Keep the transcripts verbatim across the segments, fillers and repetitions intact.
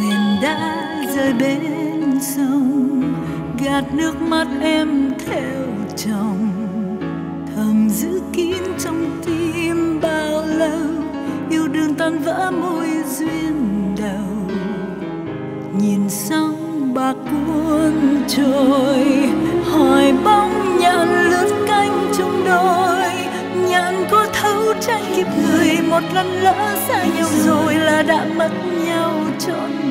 thuyền đã rơi bên sông, gạt nước mắt em theo chồng, thầm giữ kín trong tim bao lâu, yêu đương tan vỡ mối duyên đầu. Nhìn sóng bạc cuốn trôi, hỏi bóng nhạn lướt cánh chung đôi, nhạn có thấu trách kịp người, một lần lỡ xa nhau rồi là đã mất nhau trọn đời.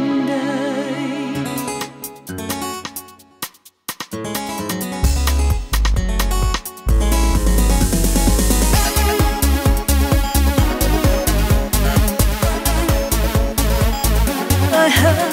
I heard